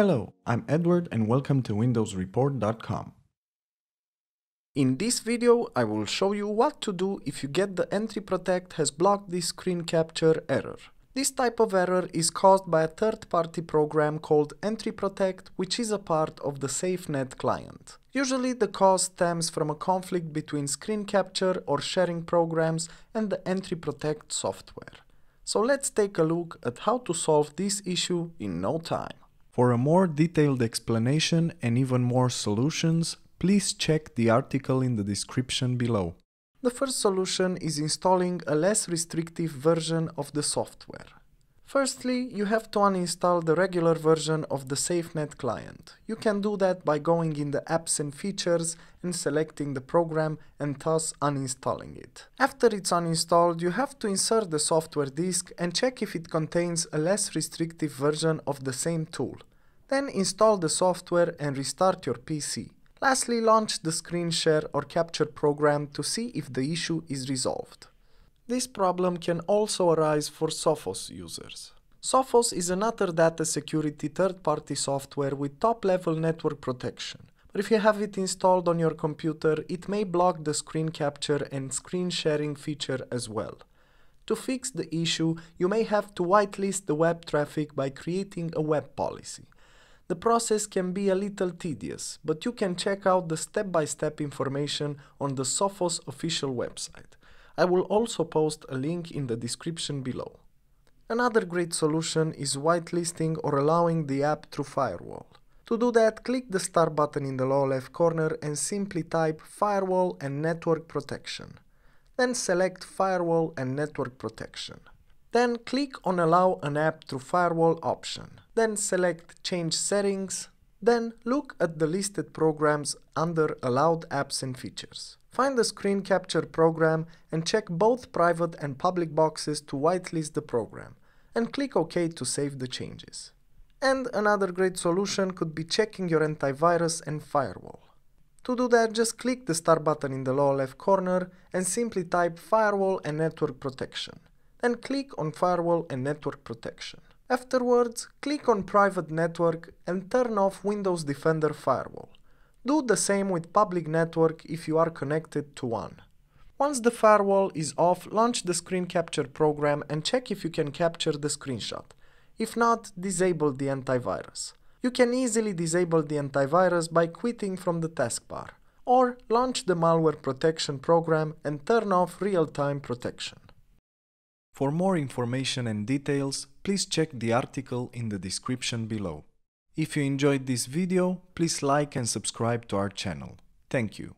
Hello, I'm Edward and welcome to WindowsReport.com. In this video, I will show you what to do if you get the EntryProtect has blocked this screen capture error. This type of error is caused by a third-party program called EntryProtect, which is a part of the SafeNet client. Usually the cause stems from a conflict between screen capture or sharing programs and the EntryProtect software. So let's take a look at how to solve this issue in no time. For a more detailed explanation and even more solutions, please check the article in the description below. The first solution is installing a less restrictive version of the software. Firstly, you have to uninstall the regular version of the SafeNet client. You can do that by going in the Apps and Features and selecting the program and thus uninstalling it. After it's uninstalled, you have to insert the software disk and check if it contains a less restrictive version of the same tool. Then install the software and restart your PC. Lastly, launch the screen share or capture program to see if the issue is resolved. This problem can also arise for Sophos users. Sophos is another data security third-party software with top-level network protection. But if you have it installed on your computer, it may block the screen capture and screen sharing feature as well. To fix the issue, you may have to whitelist the web traffic by creating a web policy. The process can be a little tedious, but you can check out the step-by-step information on the Sophos official website. I will also post a link in the description below. Another great solution is whitelisting or allowing the app through firewall. To do that, click the star button in the lower left corner and simply type Firewall and Network Protection. Then select Firewall and Network Protection. Then click on Allow an app through firewall option. Then select Change Settings. Then look at the listed programs under Allowed Apps and Features. Find the screen capture program and check both private and public boxes to whitelist the program. And click OK to save the changes. And another great solution could be checking your antivirus and firewall. To do that, just click the star button in the lower left corner and simply type Firewall and Network Protection. Then click on Firewall and Network Protection. Afterwards, click on Private Network and turn off Windows Defender Firewall. Do the same with public network if you are connected to one. Once the firewall is off, launch the screen capture program and check if you can capture the screenshot. If not, disable the antivirus. You can easily disable the antivirus by quitting from the taskbar. Or launch the malware protection program and turn off real-time protection. For more information and details, please check the article in the description below. If you enjoyed this video, please like and subscribe to our channel. Thank you.